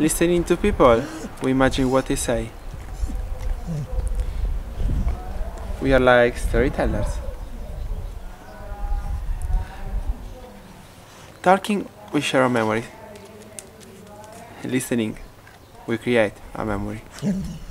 listening to people, we imagine what they say. We are like storytellers. Talking, we share our memories. Listening, we create a memory.